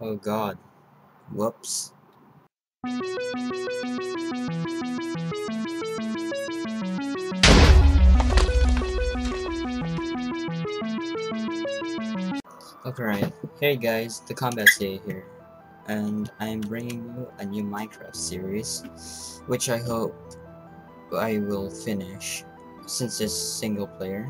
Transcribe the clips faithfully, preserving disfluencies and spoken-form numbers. Oh god. Whoops. Alright, hey guys, TheCombatCA here, and I'm bringing you a new Minecraft series, which I hope I will finish, since it's single player.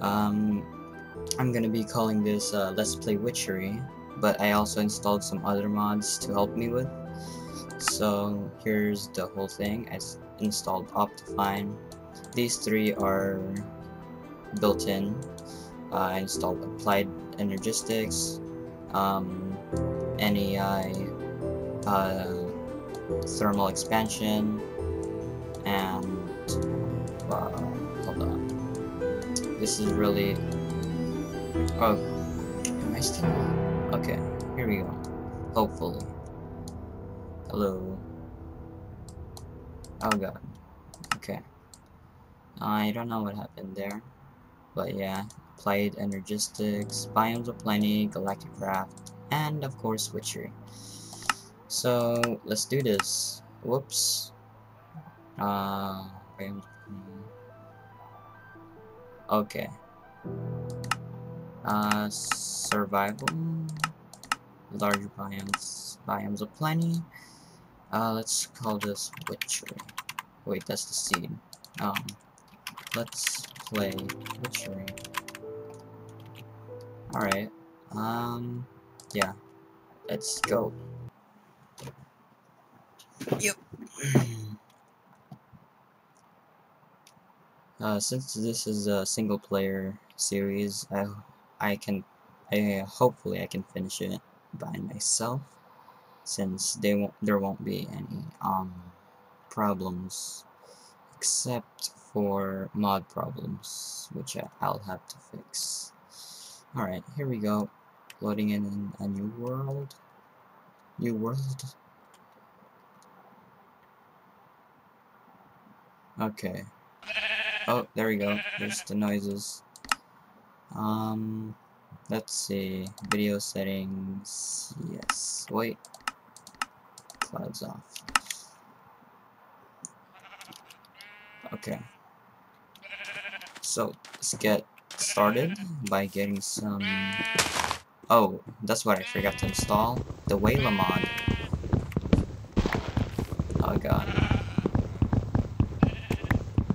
Um, I'm gonna be calling this uh, Let's Play Witchery, but I also installed some other mods to help me with. So here's the whole thing. I installed Optifine. These three are built in. Uh, I installed Applied Energistics, um, N E I, uh, Thermal Expansion, and uh, hold on. This is really. Oh, am I still? Okay, here we go. Hopefully. Hello. Oh god. Okay. I don't know what happened there, but yeah. Applied Energistics, Biomes of Plenty, Galacticraft, and of course Witchery. So let's do this. Whoops. Uh, okay. Uh, survival, large biomes, biomes of plenty. Uh, let's call this Witchery. Wait, that's the seed. Um, let's play Witchery. Alright, um, yeah, let's go. Yep. Uh, since this is a single player series, I, I can, I, hopefully I can finish it by myself, since they won't, there won't be any, um, problems, except for mod problems, which I, I'll have to fix. Alright, here we go. Loading in a new world. New world. Okay. Oh, there we go. There's the noises. Um, let's see. Video settings. Yes. Wait. Clouds off. Okay. So, let's get started by getting some. Oh, that's what I forgot to install, the Wayla mod. Oh god.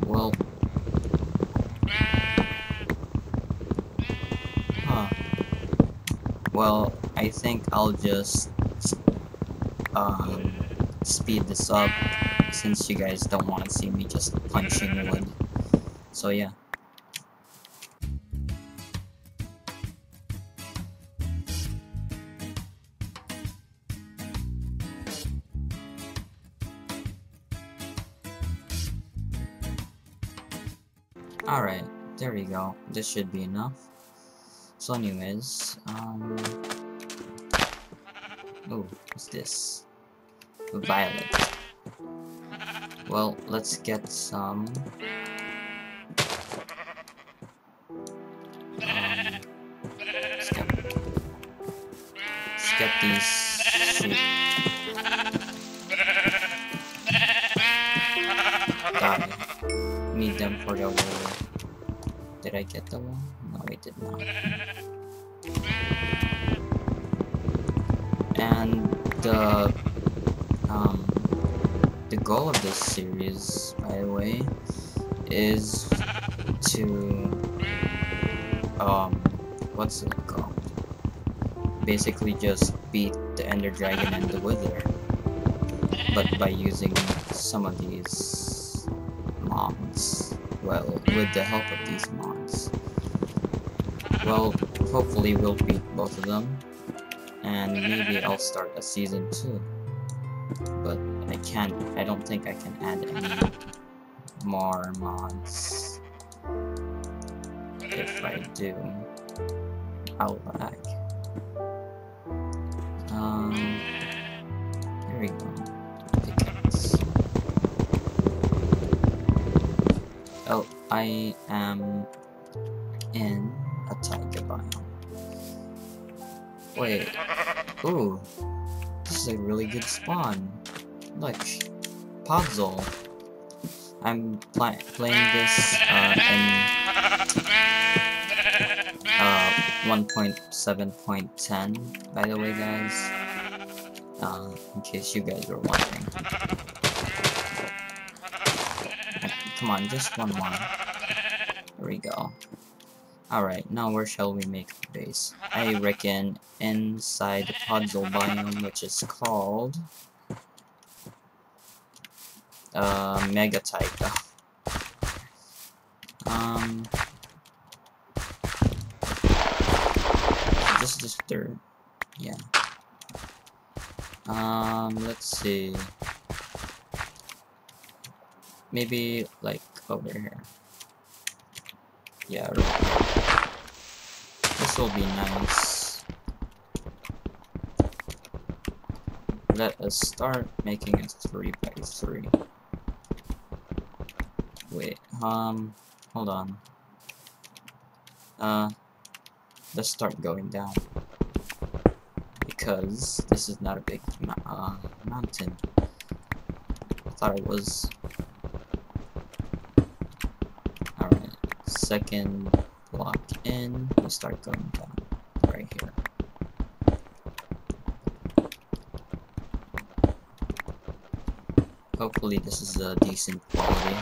Well. Huh. Well, I think I'll just um, speed this up, since you guys don't want to see me just punching wood. So yeah. Alright, there we go. This should be enough. So anyways, um... oh, what's this? Violet. Well, let's get some... Um... Let's get, let's get these... Shoot. Die. Need them for the war. Did I get the one? No, I did not. And the um the goal of this series, by the way, is to um what's it called? Basically, just beat the Ender Dragon and the Wither, but by using some of these mobs. Well, with the help of these mods. Well, hopefully we'll beat both of them, and maybe I'll start a season two. But I can't. I don't think I can add any more mods. If I do, I'll lag. Um, here we go. Oh, I am in a tiger biome. Wait. Ooh. This is a really good spawn. Look. Puzzle. I'm pl playing this uh, in uh, one point seven point ten, by the way, guys. Uh, in case you guys were wondering. Come on, just one more. There we go. Alright, now where shall we make the base? I reckon inside the puzzle biome, which is called uh, Megatite. Um, this is dirt. Yeah. Um, let's see. Maybe like over here. Yeah, right. This will be nice. Let us start making it three by three. Wait, um, hold on. Uh, let's start going down because this is not a big ma uh, mountain. I thought it was. Second block in, we start going down right here. Hopefully this is a decent quality.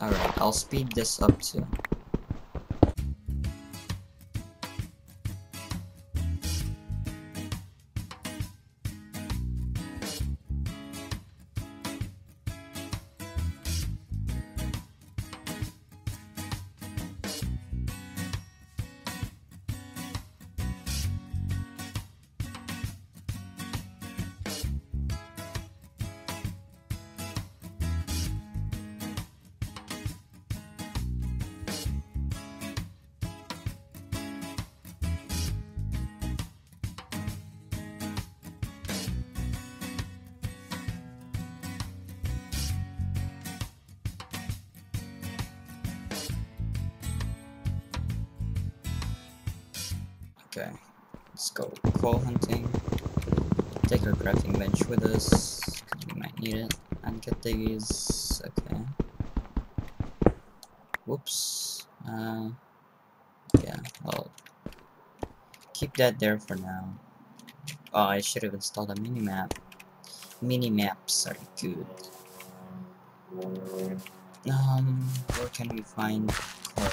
Alright, I'll speed this up too. Okay, let's go coal hunting, take our crafting bench with us, because we might need it, and get these, okay, whoops, uh, yeah, I'll keep that there for now. Oh, I should have installed a mini-map, mini-maps are good. Um, where can we find coal?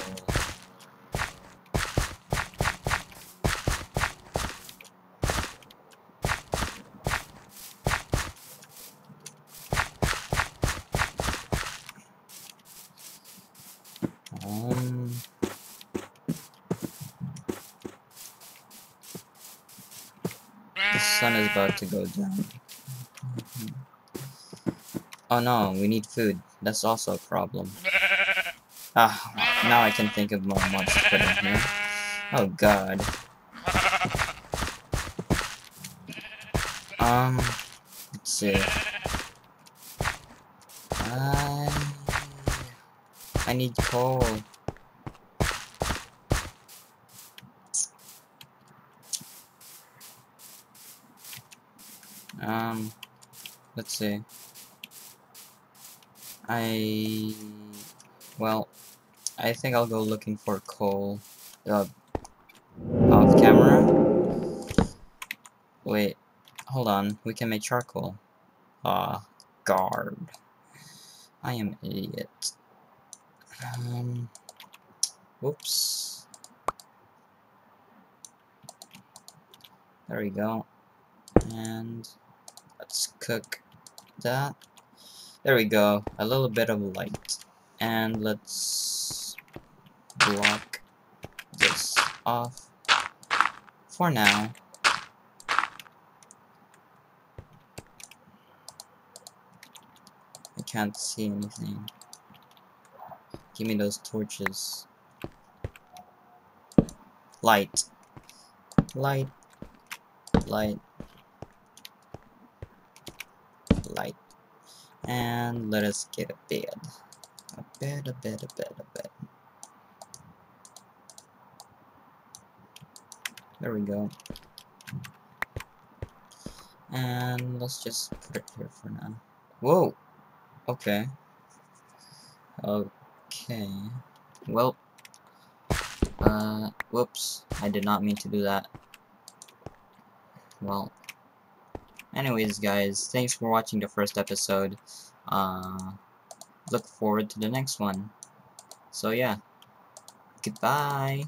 Sun is about to go down. Oh no, we need food. That's also a problem. Ah, now I can think of more mods to put in here. Oh god. Um, let's see. Uh, I need coal. Um, let's see. I... Well, I think I'll go looking for coal. Uh, off camera? Wait, hold on. We can make charcoal. Ah, uh, guard. I am an idiot. Um, whoops. There we go. And... let's cook that. There we go. A little bit of light. And let's block this off for now. I can't see anything. Give me those torches. Light. Light. Light. Light. and let us get a bed. A bed, a bed, a bed, a bed. There we go. And let's just put it here for now. Whoa! Okay. Okay. Well. Uh, whoops. I did not mean to do that. Well. Anyways, guys, thanks for watching the first episode. Uh, look forward to the next one. So, yeah. Goodbye!